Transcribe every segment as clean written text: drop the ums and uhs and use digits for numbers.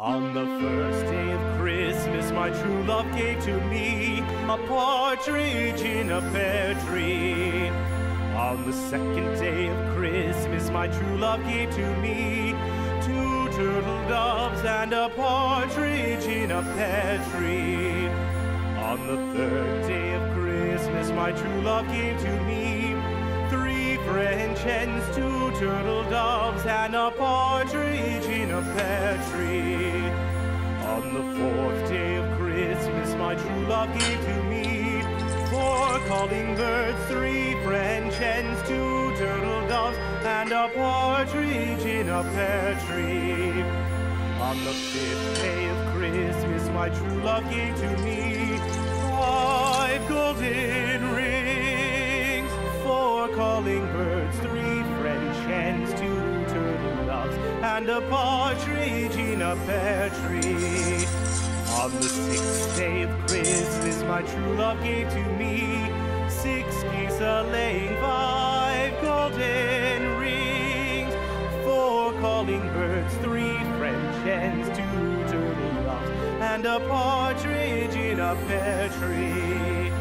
On the first day of Christmas, my true love gave to me a partridge in a pear tree. On the second day of Christmas, my true love gave to me two turtle doves and a partridge in a pear tree. On the third day of Christmas, my true love gave to me three French hens, two turtle doves, and a partridge in a pear tree. On the fourth day of Christmas, my true love gave to me four calling birds, three French hens, two turtle doves, and a partridge in a pear tree. On the fifth day of Christmas, my true love gave to me five golden rings, four calling birds, three French hens, two turtle doves, and a partridge in a pear tree. On the sixth day of Christmas, my true love gave to me six geese a-laying, five golden rings, four calling birds, three French hens, two turtle doves, and a partridge in a pear tree.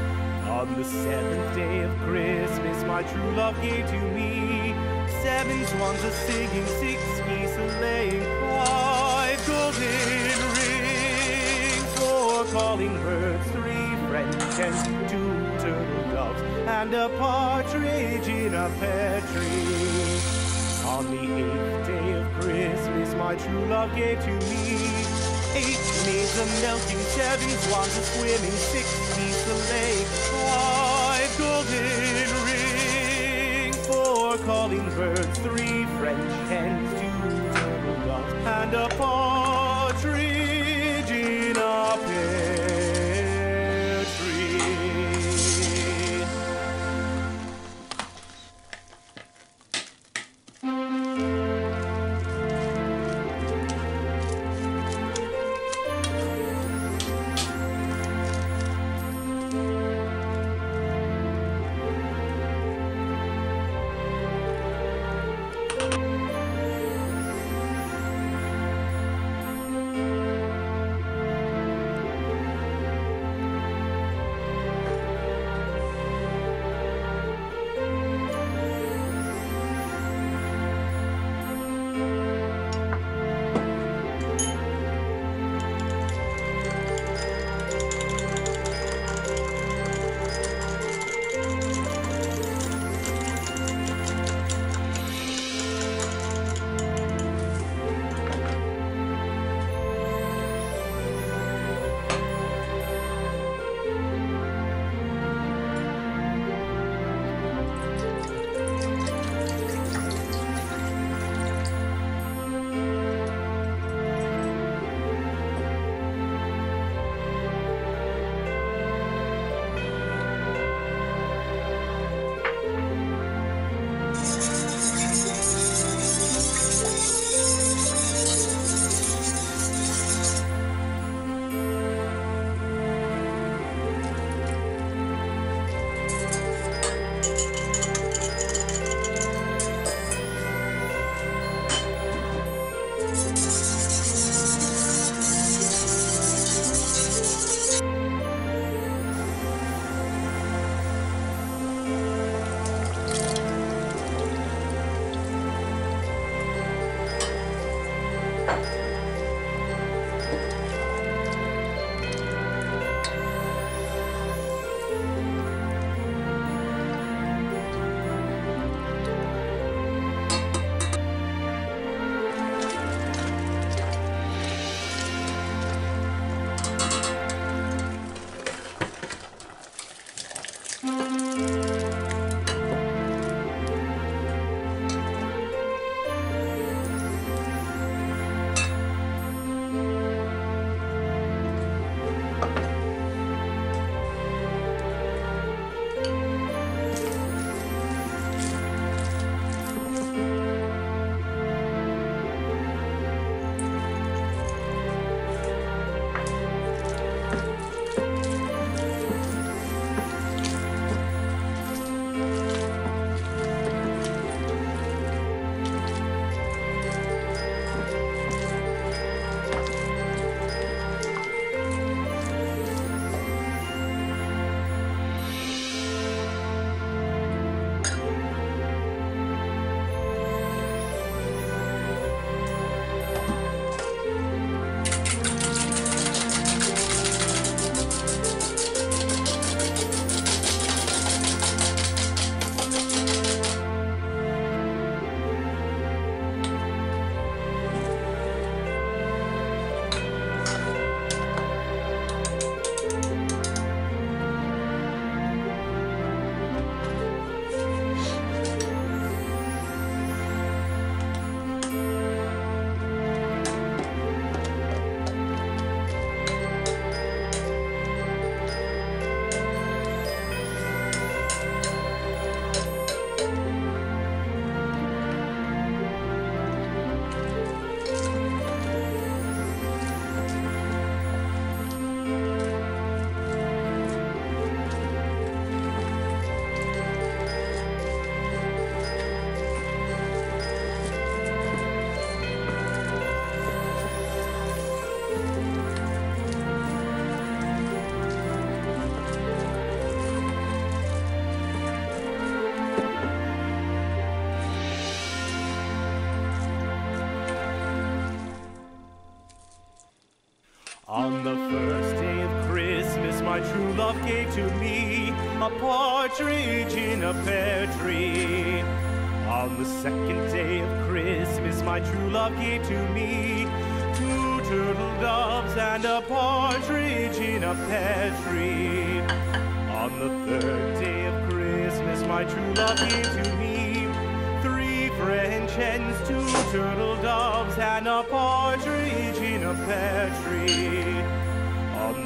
On the seventh day of Christmas, my true love gave to me seven swans a-singing, six geese a-laying, five golden rings, four calling birds, three French hens, two turtle doves, and a partridge in a pear tree. On the eighth day of Christmas, my true love gave to me eight maids a-melting, seven swans a-swimming, six geese a-laying, five golden rings, four calling birds, three French hens, two turtle doves, and a partridge in a pear tree. On the first day of Christmas, my true love gave to me a partridge in a pear tree. On the second day of Christmas, my true love gave to me two turtle doves and a partridge in a pear tree. On the third day of Christmas, my true love gave to me three French hens, two turtle doves, and a partridge in a pear tree. On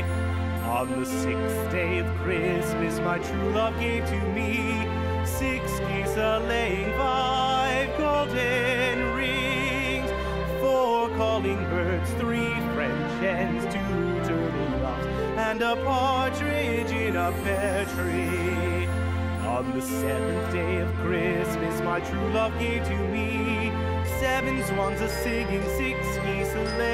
On the sixth day of Christmas, my true love gave to me six geese a-laying, five golden rings, four calling birds, three French hens, two turtle doves, and a partridge in a pear tree. On the seventh day of Christmas, my true love gave to me seven swans a-singing, six geese a-laying,